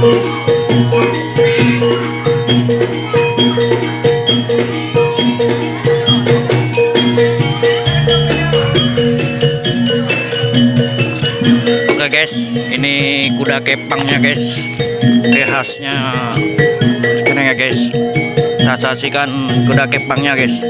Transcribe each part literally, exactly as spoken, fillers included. Oke guys, ini kuda kepangnya guys, khasnya keren ya guys. Kita saksikan kuda kepangnya guys.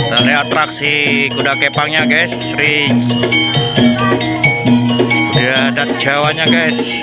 Kita lihat atraksi kuda kepangnya guys, Sri kuda adat Jawanya guys.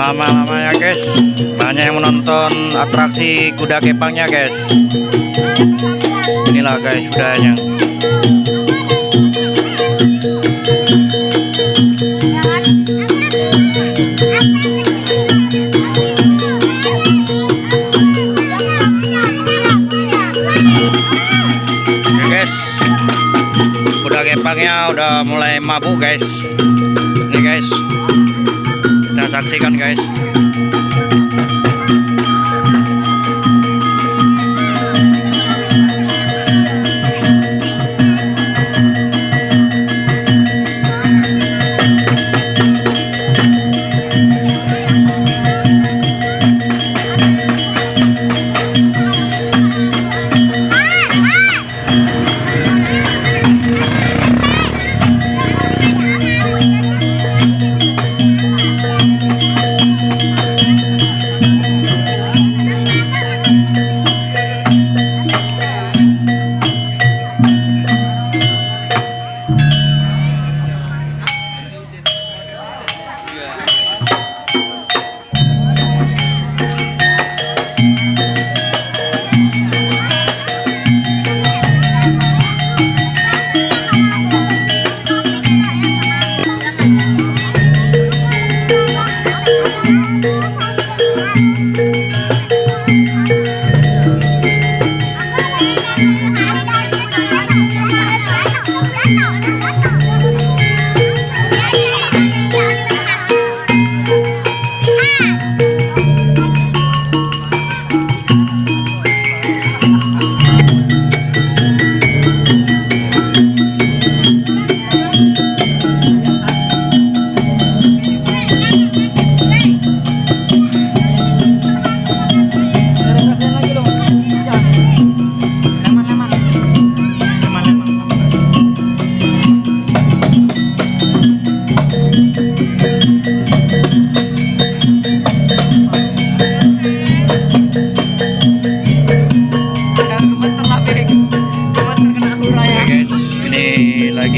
Lama-lamanya guys, banyak yang menonton atraksi kuda kepangnya guys. Inilah guys kudanya. Oke guys, kuda kepangnya udah mulai mabuk guys. Ini guys, kita saksikan guys.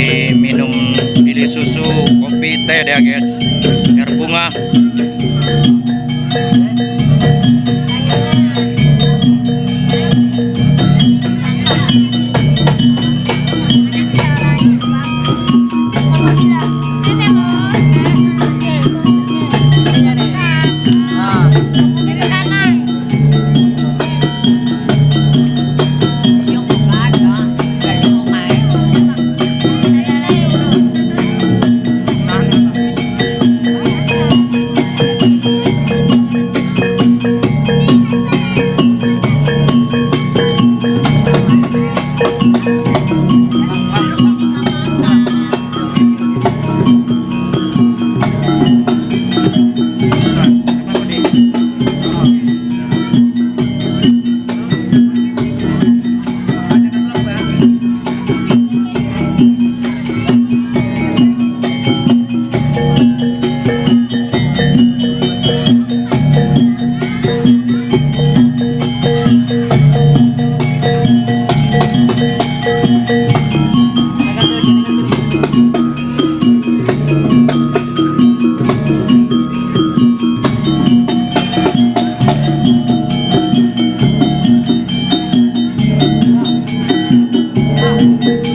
lagi minum pilih susu, kopi, teh ya guys, air bunga. Thank you.